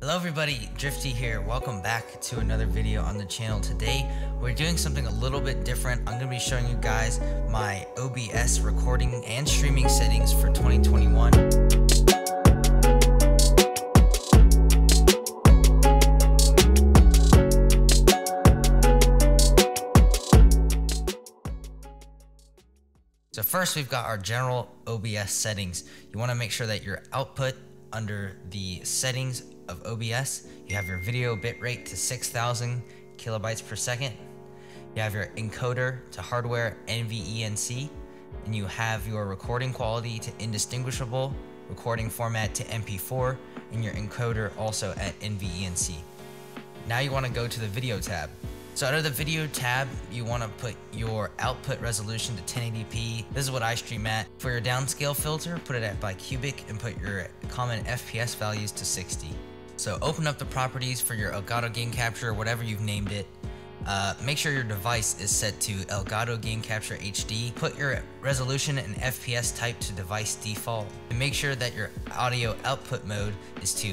Hello everybody, Drifty here. Welcome back to another video on the channel. Today we're doing something a little bit different. I'm going to be showing you guys my OBS recording and streaming settings for 2021. So first we've got our general OBS settings. You want to make sure that your output under the settings of OBS, you have your video bitrate to 6,000 kilobytes per second. You have your encoder to hardware NVENC, and you have your recording quality to indistinguishable, recording format to MP4, and your encoder also at NVENC. Now you want to go to the video tab. So under the video tab, you want to put your output resolution to 1080p. This is what I stream at. For your downscale filter, put it at by cubic and put your common FPS values to 60. So open up the properties for your Elgato Game Capture, whatever you've named it. Make sure your device is set to Elgato Game Capture HD. Put your resolution and FPS type to device default. And make sure that your audio output mode is to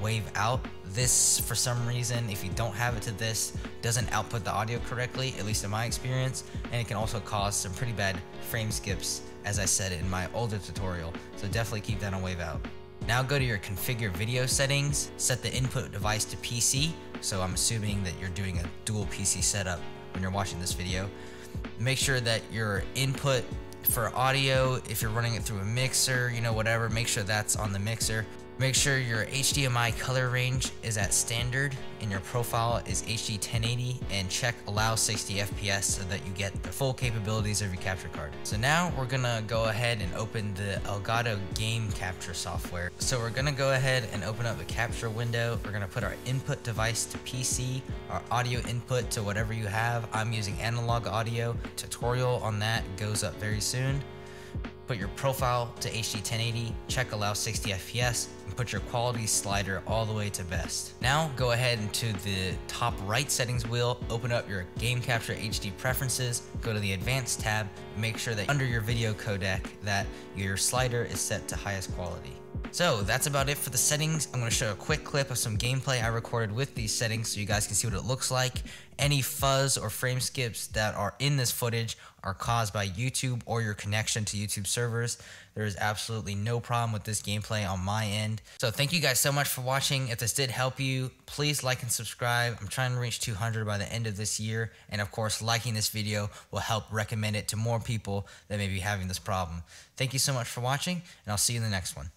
wave out. This, for some reason, if you don't have it to this, doesn't output the audio correctly, at least in my experience. And it can also cause some pretty bad frame skips, as I said in my older tutorial. So definitely keep that on wave out. Now go to your configure video settings, set the input device to PC. So I'm assuming that you're doing a dual PC setup when you're watching this video. Make sure that your input for audio, if you're running it through a mixer, you know, whatever, make sure that's on the mixer. Make sure your HDMI color range is at standard and your profile is HD 1080, and check allow 60 FPS so that you get the full capabilities of your capture card. So now we're gonna go ahead and open the Elgato Game Capture software. So we're gonna go ahead and open up the capture window. We're gonna put our input device to PC, our audio input to whatever you have. I'm using analog audio. Tutorial on that goes up very soon. Put your profile to HD 1080, check allow 60 FPS, and put your quality slider all the way to best. Now go ahead into the top right settings wheel, open up your Game Capture HD preferences, go to the advanced tab, and make sure that under your video codec that your slider is set to highest quality. So that's about it for the settings. I'm going to show a quick clip of some gameplay I recorded with these settings so you guys can see what it looks like. Any fuzz or frame skips that are in this footage are caused by YouTube or your connection to YouTube servers. There is absolutely no problem with this gameplay on my end. So thank you guys so much for watching. If this did help you, please like and subscribe. I'm trying to reach 200 by the end of this year. And of course, liking this video will help recommend it to more people that may be having this problem. Thank you so much for watching, and I'll see you in the next one.